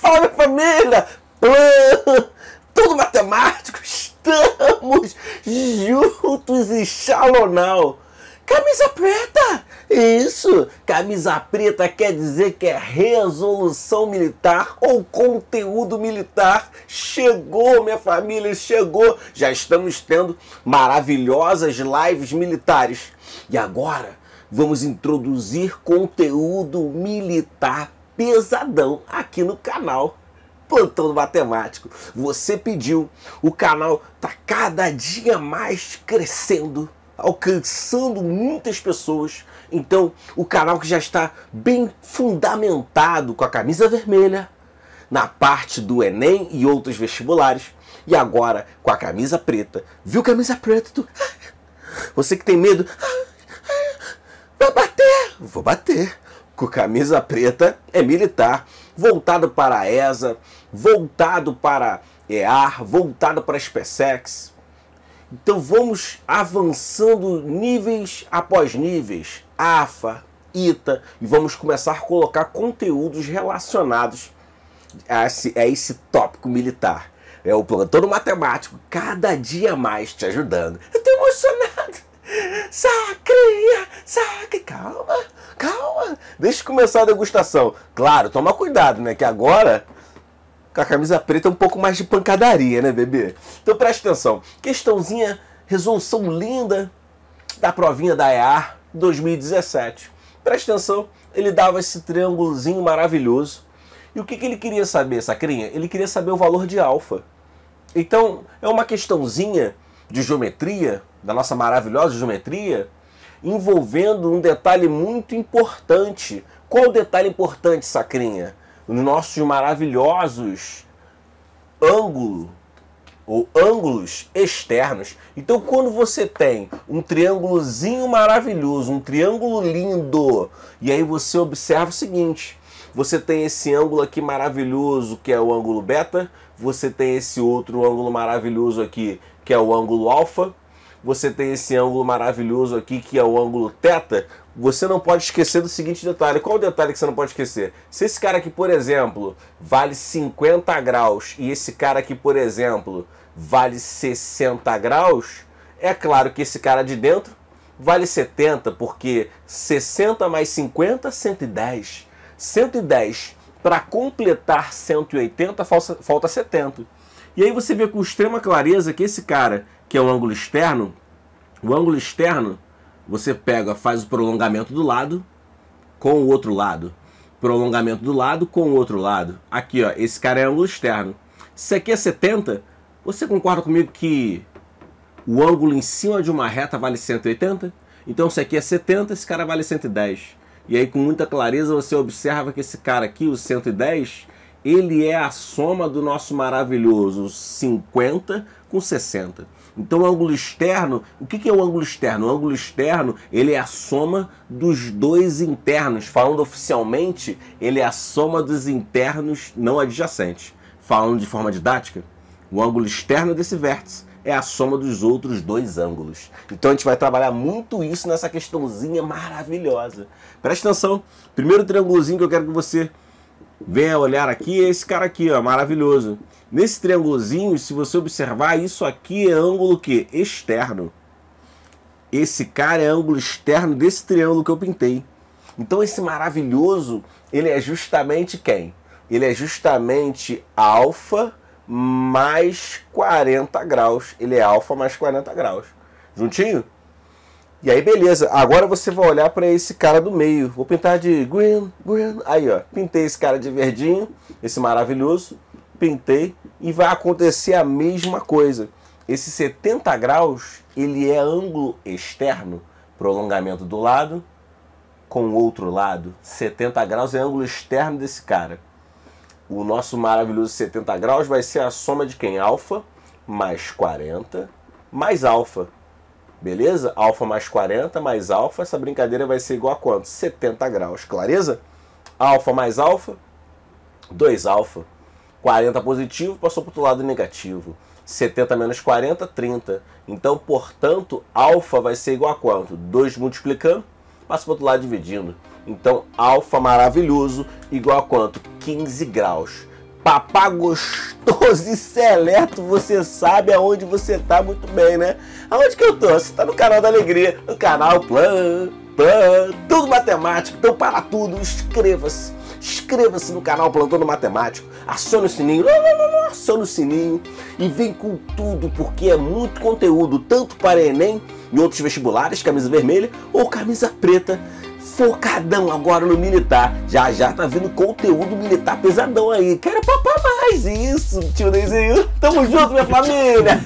Fala, família! Plantão do Matemático, estamos juntos em Shalonau. Camisa preta! Isso! Camisa preta quer dizer que é resolução militar ou conteúdo militar. Chegou, minha família, chegou! Já estamos tendo maravilhosas lives militares. E agora vamos introduzir conteúdo militar pesadão aqui no canal Plantão do Matemático. Você pediu, o canal tá cada dia mais crescendo, alcançando muitas pessoas. Então, o canal que já está bem fundamentado com a camisa vermelha na parte do Enem e outros vestibulares, e agora com a camisa preta. Viu, camisa preta? Tu... Você que tem medo, vai bater? Vou bater. Com camisa preta é militar, voltado para a ESA, voltado para EEAR, voltado para a SpaceX. Então vamos avançando níveis após níveis, AFA, ITA, e vamos começar a colocar conteúdos relacionados a esse tópico militar. É o Plantão do Matemático, cada dia mais te ajudando. Eu tô emocionado! Sacre! Calma, calma! Deixa eu começar a degustação. Claro, toma cuidado, né? Que agora... com a camisa preta é um pouco mais de pancadaria, né, bebê? Então presta atenção. Questãozinha, resolução linda da provinha da EEAR 2017. Presta atenção, ele dava esse triângulozinho maravilhoso. E o que ele queria saber, sacrinha? Ele queria saber o valor de alfa. Então, é uma questãozinha de geometria, da nossa maravilhosa geometria, envolvendo um detalhe muito importante. Qual o detalhe importante, sacrinha? Nos nossos maravilhosos ângulos externos. Então, quando você tem um triângulozinho maravilhoso, um triângulo lindo, e aí você observa o seguinte: você tem esse ângulo aqui maravilhoso, que é o ângulo beta, você tem esse outro ângulo maravilhoso aqui, que é o ângulo alfa, você tem esse ângulo maravilhoso aqui, que é o ângulo teta. Você não pode esquecer do seguinte detalhe. Qual o detalhe que você não pode esquecer? Se esse cara aqui, por exemplo, vale 50 graus e esse cara aqui, por exemplo, vale 60 graus, é claro que esse cara de dentro vale 70, porque 60 mais 50, 110. 110, para completar 180, falta 70. E aí você vê com extrema clareza que esse cara, que é o ângulo externo, você pega, faz o prolongamento do lado com o outro lado. Prolongamento do lado com o outro lado. Aqui, ó, esse cara é ângulo externo. Se aqui é 70, você concorda comigo que o ângulo em cima de uma reta vale 180? Então, se aqui é 70, esse cara vale 110. E aí, com muita clareza, você observa que esse cara aqui, o 110, ele é a soma do nosso maravilhoso 50 com 60. Então, o ângulo externo, o que é o ângulo externo? O ângulo externo, ele é a soma dos dois internos. Falando oficialmente, ele é a soma dos internos não adjacentes. Falando de forma didática, o ângulo externo desse vértice é a soma dos outros dois ângulos. Então, a gente vai trabalhar muito isso nessa questãozinha maravilhosa. Presta atenção. Primeiro triângulozinho que eu quero que você venha olhar aqui é esse cara aqui, ó, maravilhoso. Nesse triângulozinho, se você observar, isso aqui é ângulo que? Externo. Esse cara é ângulo externo desse triângulo que eu pintei. Então esse maravilhoso, ele é justamente quem? Ele é justamente alfa mais 40 graus. Ele é alfa mais 40 graus. Juntinho? E aí, beleza. Agora você vai olhar para esse cara do meio. Vou pintar de green. Aí, ó. Pintei esse cara de verdinho, esse maravilhoso. Pintei, e vai acontecer a mesma coisa. Esse 70 graus, ele é ângulo externo, prolongamento do lado com o outro lado. 70 graus é ângulo externo desse cara. O nosso maravilhoso 70 graus vai ser a soma de quem? Alfa mais 40 mais alfa. Beleza? Alfa mais 40 mais alfa, essa brincadeira vai ser igual a quanto? 70 graus. Clareza? Alfa mais alfa, 2 alfa. 40 positivo, passou para o outro lado negativo. 70 menos 40, 30. Então, portanto, alfa vai ser igual a quanto? 2 multiplicando, passa para o outro lado dividindo. Então, alfa maravilhoso igual a quanto? 15 graus. Papá gostoso e seleto, você sabe aonde você tá muito bem, né? Aonde que eu tô? Você tá no canal da Alegria, no canal Plantão do Matemático. Então, para tudo, inscreva-se. Inscreva-se no canal Plantão do Matemático, acione o sininho, acione o sininho e vem com tudo, porque é muito conteúdo, tanto para Enem e outros vestibulares, camisa vermelha ou camisa preta, focadão agora no militar. Já já tá vindo conteúdo militar pesadão aí, quero papar mais isso, tio Neizinho. Tamo junto, minha família!